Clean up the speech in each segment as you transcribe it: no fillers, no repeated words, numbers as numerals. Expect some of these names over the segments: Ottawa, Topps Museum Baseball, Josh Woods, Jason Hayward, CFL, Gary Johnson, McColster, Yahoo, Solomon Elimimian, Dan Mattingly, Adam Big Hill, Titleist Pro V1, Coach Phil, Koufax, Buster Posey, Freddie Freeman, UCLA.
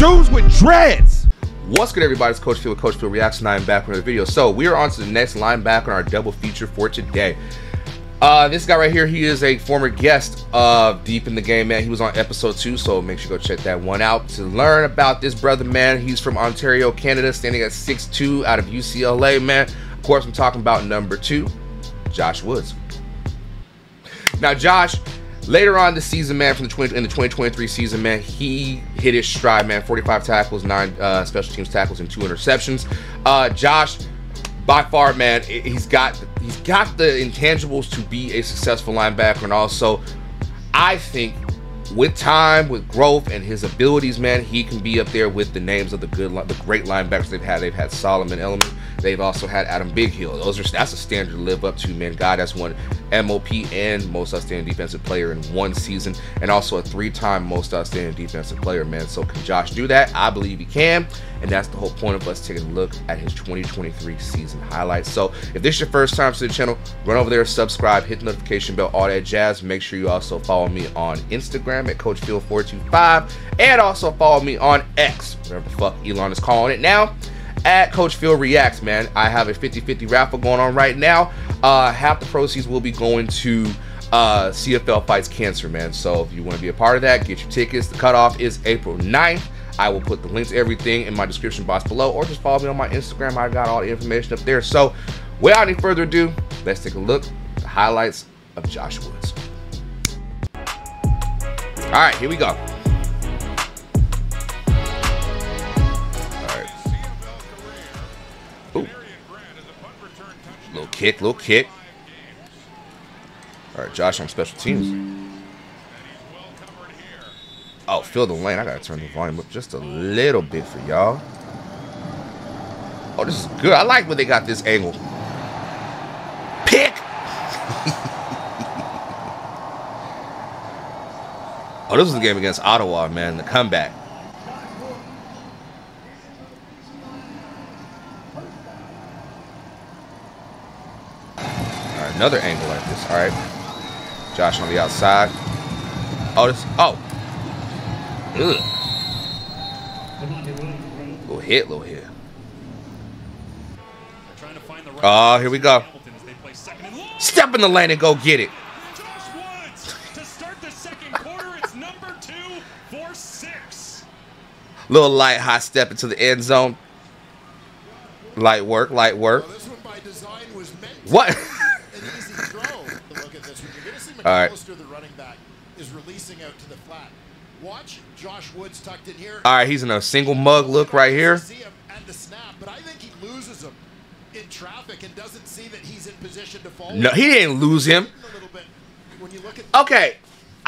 dudes with dreads. What's good, everybody? It's Coach Phil with Coach Phil Reacts, and I am back with another video. So we are on to the next linebacker on our double feature for today. This guy right here, he is a former guest of Deep in the Game, man. He was on episode 2, so make sure you go check that one out to learn about this brother, man. He's from Ontario, Canada, standing at 6'2", out of UCLA, man. Of course, I'm talking about number 2, Josh Woods. Now, Josh, later on this season, man, in the 2023 season, man, he hit his stride, man. 45 tackles, 9 special teams tackles, and 2 interceptions. Josh, by far, man, he's got the intangibles to be a successful linebacker, and also, I think, with time, with growth, and his abilities, man, he can be up there with the names of the great linebackers they've had. They've had Solomon Elimimian. They've also had Adam Big Hill. That's a standard to live up to, man. God, that's one MOP and most outstanding defensive player in one season, and also a 3-time most outstanding defensive player, man. So can Josh do that? I believe he can, and that's the whole point of us taking a look at his 2023 season highlights. So if this is your first time to the channel, run over there, subscribe, hit the notification bell, all that jazz. Make sure you also follow me on Instagram at CoachPhil425, and also follow me on X, whatever the fuck Elon is calling it now, at Coach Phil Reacts, man. I have a 50-50 raffle going on right now. Half the proceeds will be going to CFL Fights Cancer, man. So if you want to be a part of that, get your tickets. The cutoff is April 9th. I will put the links to everything in my description box below, or just follow me on my Instagram. I've got all the information up there. So without any further ado, let's take a look at the highlights of Josh Woods. All right, here we go. All right. Ooh. Little kick. All right, Josh on special teams. Oh, fill the lane. I gotta turn the volume up just a little bit for y'all. Oh, this is good. I like when they got this angle. Pick! Oh, this was the game against Ottawa, man. The comeback. All right, another angle like this. All right, Josh on the outside. Oh, this. Oh. Ugh. Little hit. Oh, here we go. Step in the lane and go get it. Little light high step into the end zone. Light work. Well, this one by design was meant to what? An easy throw. Look at this. When you're going to see McColster, the running back, is releasing out to the flat. Watch Josh Woods tucked in here. All right, he's in a single mug look right here. See him and the snap, but I think he loses him in traffic and doesn't see that he's in position to fall. No, he didn't lose him. When you look at okay.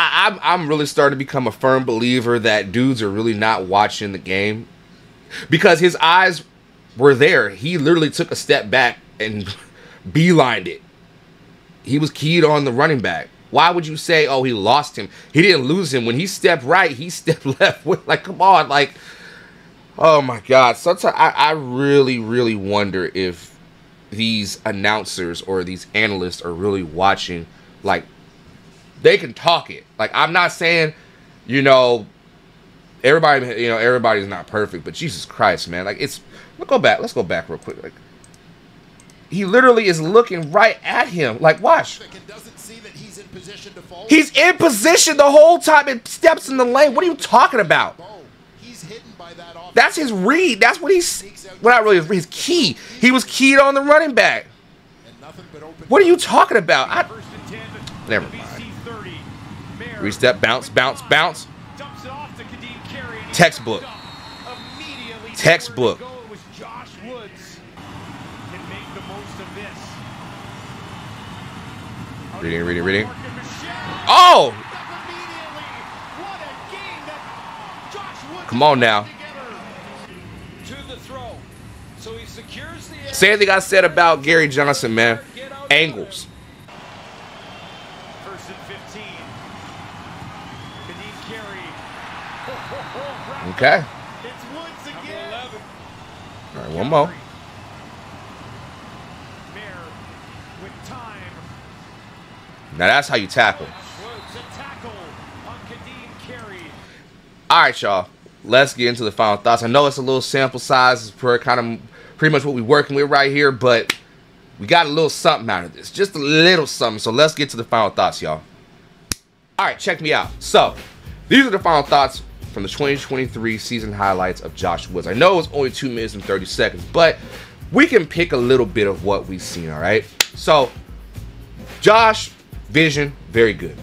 I'm really starting to become a firm believer that dudes are really not watching the game, because his eyes were there. He literally took a step back and beelined it. He was keyed on the running back. Why would you say, oh, he lost him? He didn't lose him. When he stepped right, he stepped left. Like, come on. Like, oh, my God. Sometimes I really wonder if these announcers or these analysts are really watching, like, they can talk it. Like, I'm not saying, you know, everybody's not perfect, but Jesus Christ, man. Like, it's, let's go back real quick. Like, he literally is looking right at him. Like, watch. He's in position the whole time and steps in the lane. What are you talking about? That's his read. That's what he's, well, not really his key. He was keyed on the running back. What are you talking about? Never mind. Three-step, bounce. Textbook. Reading. Oh! Come on now. Same thing I said about Gary Johnson, man. Angles. Okay. All right, one more. Now that's how you tackle. All right, y'all. let's get into the final thoughts. I know it's a little sample size per kind of pretty much what we're working with right here, but we got a little something out of this, just a little something. So let's get to the final thoughts, y'all. All right, check me out. So these are the final thoughts from the 2023 season highlights of Josh Woods. I know it was only 2 minutes and 30 seconds, but we can pick a little bit of what we've seen, all right? So Josh, vision, very good.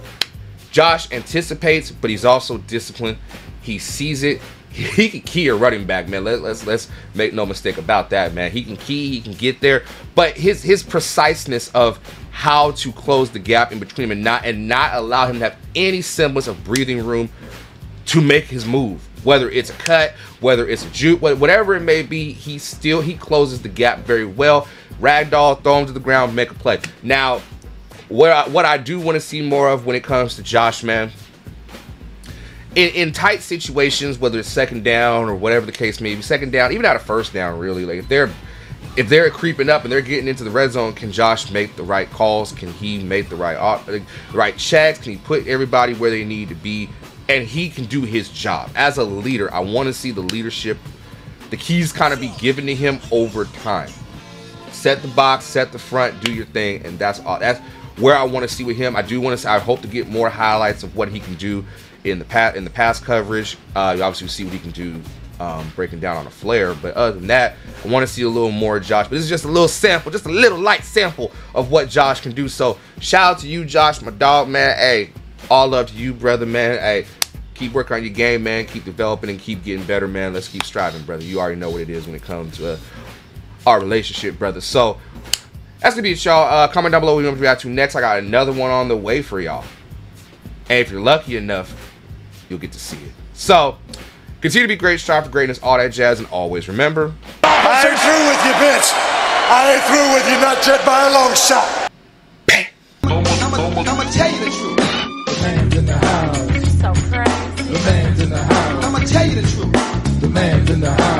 Josh anticipates, but he's also disciplined. He sees it. He can key a running back, man. Let's make no mistake about that, man. He can key, he can get there. But his preciseness of how to close the gap in between him and not allow him to have any semblance of breathing room to make his move, whether it's a cut, whether it's a juke, whatever it may be, he closes the gap very well. Ragdoll, throw him to the ground, make a play. Now, what I do want to see more of when it comes to Josh, man, in tight situations, whether it's second down or whatever the case may be, second down, even out of first down, really, like if they're creeping up and they're getting into the red zone, can Josh make the right calls? Can he make the right checks? Can he put everybody where they need to be? And he can do his job as a leader. I want to see the leadership, the keys kind of be given to him over time. Set the box, set the front, do your thing, and that's all. That's where I want to see with him. I do want to. I hope to get more highlights of what he can do in the pass coverage. You obviously see what he can do breaking down on a flare. But other than that, I want to see a little more Josh. But this is just a little sample, just a little light sample of what Josh can do. So shout out to you, Josh, my dog, man. Hey, all love to you, brother, man. Hey. Keep working on your game, man. Keep developing and keep getting better, man. Let's keep striving, brother. You already know what it is when it comes to our relationship, brother. So that's gonna be it, y'all. Comment down below what you want to react to next. I got another one on the way for y'all, and if you're lucky enough, you'll get to see it. So continue to be great, strive for greatness, all that jazz, and always remember, I ain't through with you, bitch. I ain't through with you, not just by a long shot. I'ma tell you the truth. Man, get in the house. The man's in the house. I'ma tell you the truth. The man's in the house.